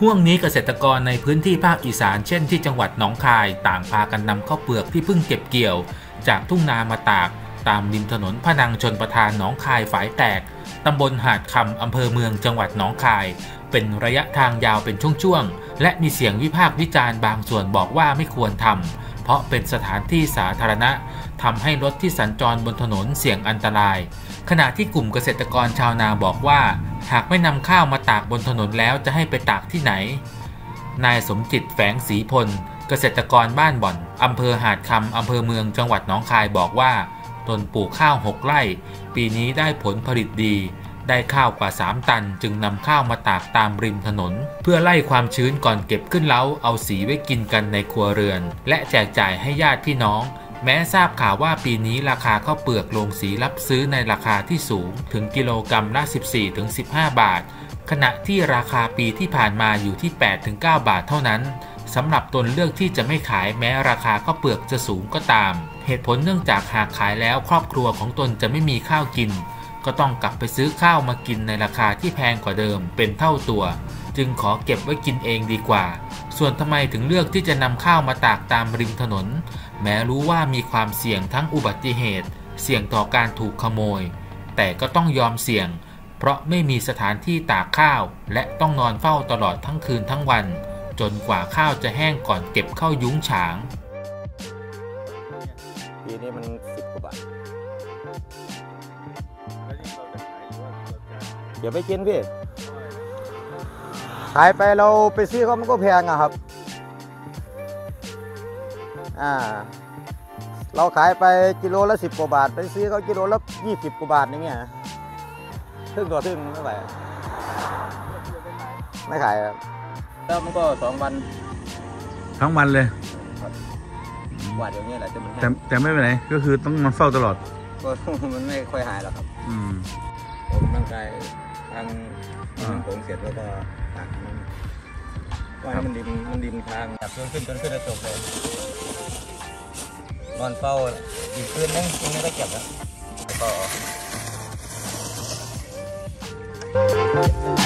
ห่วงนี้เกษตรกรในพื้นที่ภาคอีสานเช่นที่จังหวัดหนองคายต่างพากันนำข้าวเปลือกที่เพิ่งเก็บเกี่ยวจากทุ่งนามาตากตามริมถนนพนังชนประทานหนองคายฝายแตกตำบลหาดคำอำเภอเมืองจังหวัดหนองคายเป็นระยะทางยาวเป็นช่วงๆและมีเสียงวิพากษ์วิจารณ์บางส่วนบอกว่าไม่ควรทำเพราะเป็นสถานที่สาธารณะทำให้รถที่สัญจรบนถนนเสี่ยงอันตรายขณะที่กลุ่มเกษตรกรชาวนาบอกว่าหากไม่นำข้าวมาตากบนถนนแล้วจะให้ไปตากที่ไหนนายสมจิตแฝงศรีพลเกษตรกรบ้านบ่อนอำเภอหาดคำอำเภอเมืองจังหวัดหนองคายบอกว่าตนปลูกข้าว6 ไร่ปีนี้ได้ผลผลิตดีได้ข้าวกว่า3 ตันจึงนำข้าวมาตากตามริมถนนเพื่อไล่ความชื้นก่อนเก็บขึ้นเล้าเอาสีไว้กินกันในครัวเรือนและแจกจ่ายให้ญาติพี่น้องแม้ทราบข่าวว่าปีนี้ราคาข้าวเปลือกโรงสีรับซื้อในราคาที่สูงถึงกิโลกรัมละ 14-15 บาทขณะที่ราคาปีที่ผ่านมาอยู่ที่ 8-9 บาทเท่านั้นสำหรับตนเลือกที่จะไม่ขายแม้ราคาข้าวเปลือกจะสูงก็ตามเหตุผลเนื่องจากหากขายแล้วครอบครัวของตนจะไม่มีข้าวกินก็ต้องกลับไปซื้อข้าวมากินในราคาที่แพงกว่าเดิมเป็นเท่าตัวจึงขอเก็บไว้กินเองดีกว่าส่วนทำไมถึงเลือกที่จะนำข้าวมาตากตามริมถนนแม้รู้ว่ามีความเสี่ยงทั้งอุบัติเหตุเสี่ยงต่อการถูกขโมยแต่ก็ต้องยอมเสี่ยงเพราะไม่มีสถานที่ตากข้าวและต้องนอนเฝ้าตลอดทั้งคืนทั้งวันจนกว่าข้าวจะแห้งก่อนเก็บเข้ายุ้งฉางปีนี้มัน10 กว่าบาทอย่าไปกินพี่ขายไปเราไปซื้อเขามันก็แพงอะครับเราขายไปกิโลละ10 กว่าบาทไปซื้อเขากิโลละ20 กว่าบาทอย่างเงี้ยทึ่งตัวทึ่งไม่ไหวไม่ขายครับแล้วมันก็2 วันทั้งวันเลยหวาดอย่างเงี้ยแหละแต่ไม่เป็นไรก็คือต้องมันเฝ้าตลอดก็มันไม่ค่อยหายหรอกครับผมตั้งใจทางผมเสร็จแล้วก็ตักมันดิมทางจับขึ้นแล้วจบเลยนอนเฝ้าอีกคืนนึงยังไม่ได้เก็บแล้ว